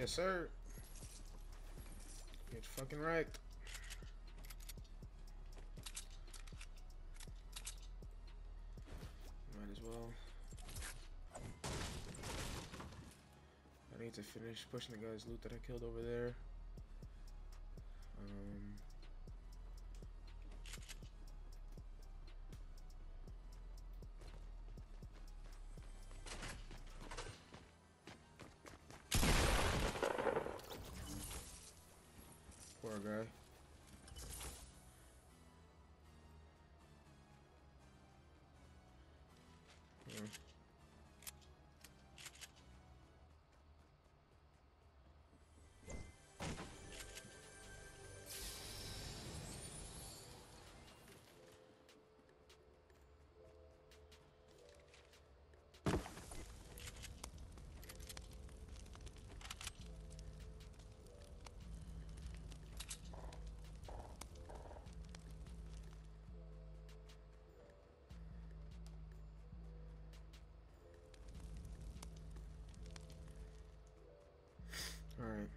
Yes, sir. It's fucking right. Might as well. I need to finish pushing the guy's loot that I killed over there. Poor guy. All right.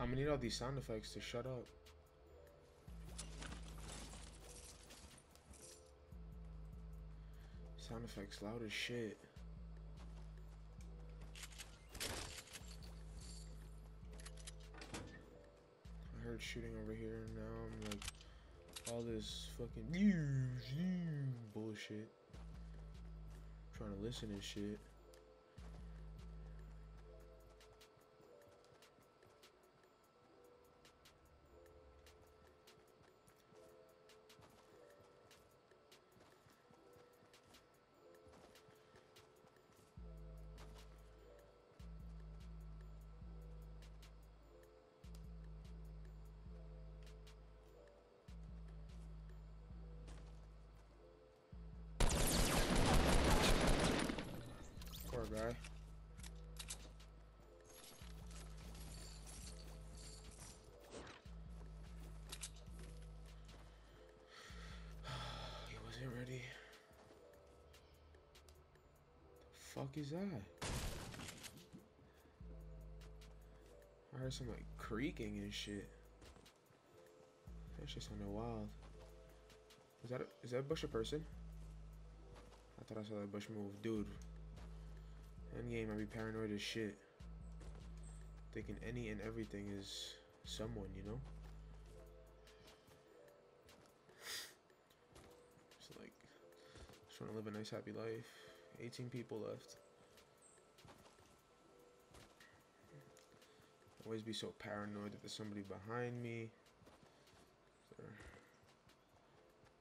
I'm gonna need all these sound effects to shut up. Sound effects loud as shit. I heard shooting over here and now I'm like all this fucking bullshit. I'm trying to listen and shit. Guy. He wasn't ready. The fuck is that? I heard some like creaking and shit. That shit sounded wild. Is that bush a person? I thought I saw that bush move, dude. Endgame, I'd be paranoid as shit. Thinking any and everything is someone, you know? It's like, just want to live a nice, happy life. 18 people left. Always be so paranoid that there's somebody behind me.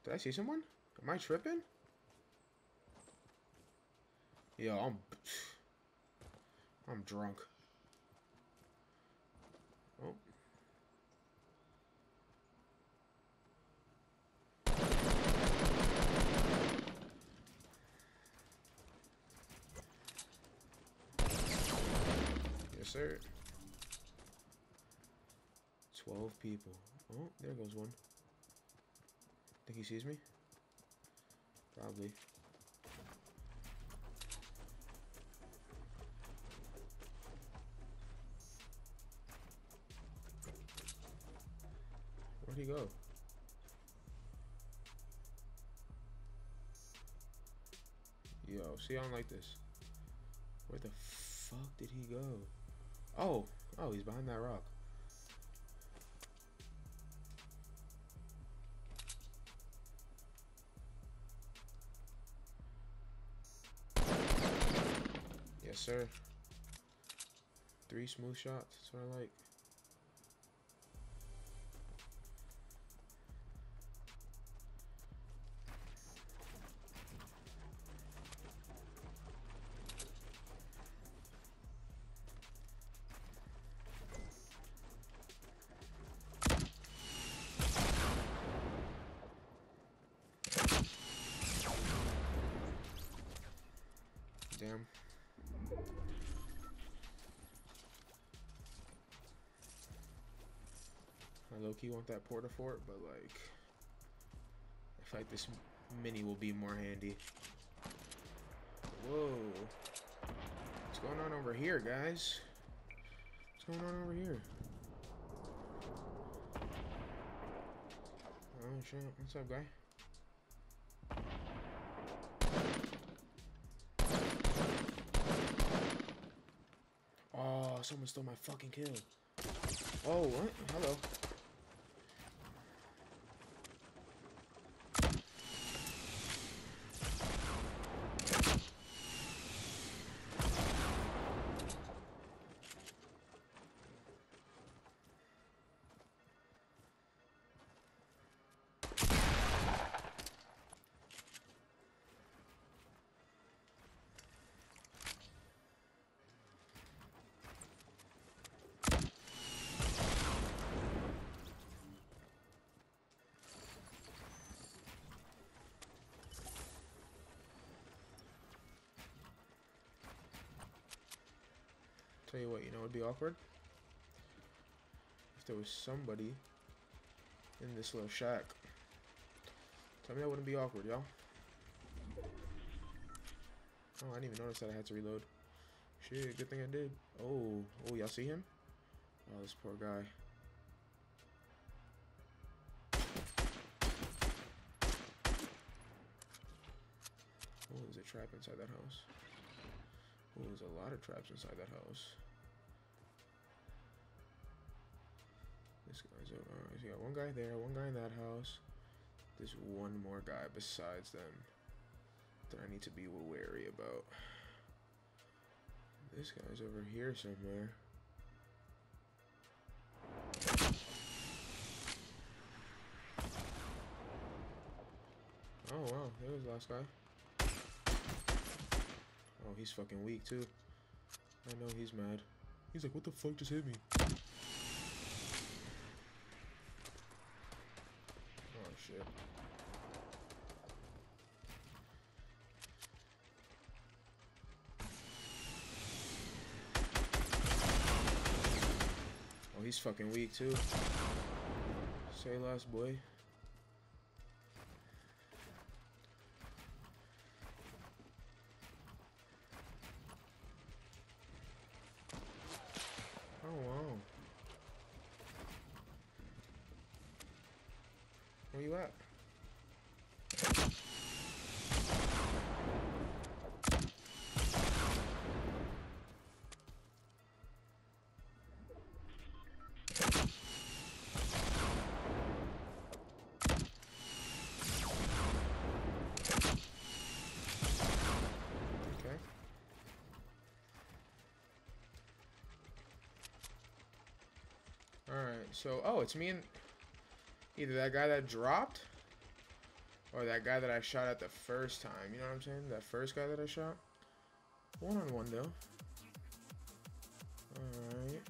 Did I see someone? Am I tripping? Yo, I'm drunk. Oh. Yes, sir. 12 people. Oh, there goes one. Think he sees me? Probably. Where'd he go? Yo, see, I don't like this. Where the fuck did he go? Oh, he's behind that rock. Yes, sir. 3 smooth shots, that's what I like. damn. I low-key want that porta fort, but like, I feel like this mini will be more handy. Whoa. What's going on over here, guys? What's going on over here? Oh, shit. What's up, guy? Oh, someone stole my fucking kill. Oh, what? Hello. Tell you what, you know, it'd be awkward if there was somebody in this little shack. Tell me that wouldn't be awkward, y'all. Oh, I didn't even notice that I had to reload. Shit, good thing I did. Oh, oh, y'all see him? Oh, this poor guy. Oh, there's a trap inside that house. Oh, there's a lot of traps inside that house. This guy's over. So you got one guy there, one guy in that house. There's one more guy besides them that I need to be wary about. This guy's over here somewhere. Oh, wow. There was the last guy. Oh, he's fucking weak too. I know he's mad. He's like, what the fuck just hit me? Oh shit. Oh, he's fucking weak too. Say less, boy. Where you at? Okay. All right. So, oh, it's me and either that guy that dropped, or that guy that I shot at the first time. You know what I'm saying? That first guy that I shot. One on one, though. Alright.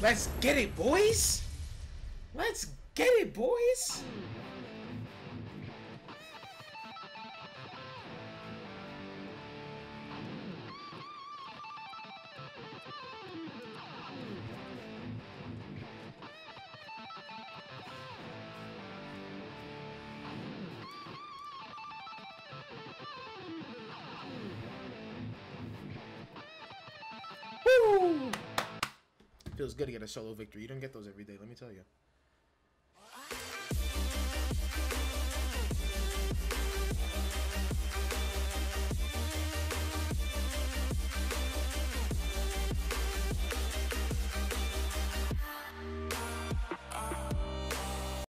Let's get it, boys! Let's get it, boys! Woo! Feels good to get a solo victory. You don't get those every day, let me tell you.